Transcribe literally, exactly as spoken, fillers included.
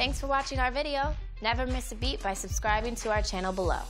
Thanks for watching our video. Never miss a beat by subscribing to our channel below.